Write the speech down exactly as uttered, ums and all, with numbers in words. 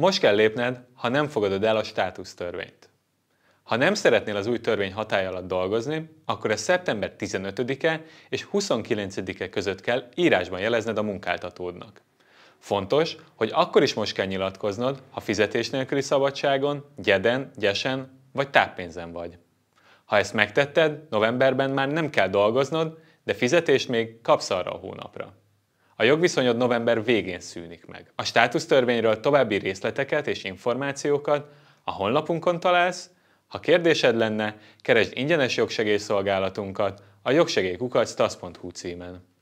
Most kell lépned, ha nem fogadod el a státusztörvényt. Ha nem szeretnél az új törvény hatálya alatt dolgozni, akkor a szeptember tizenötödike és huszonkilencedike között kell írásban jelezned a munkáltatódnak. Fontos, hogy akkor is most kell nyilatkoznod, ha fizetés nélküli szabadságon, gyeden, gyesen vagy táppénzen vagy. Ha ezt megtetted, novemberben már nem kell dolgoznod, de fizetést még kapsz arra a hónapra. A jogviszonyod november végén szűnik meg. A státusztörvényről további részleteket és információkat a honlapunkon találsz. Ha kérdésed lenne, keresd ingyenes jogsegélyszolgálatunkat a jogsegély kukac tasz pont hu címen.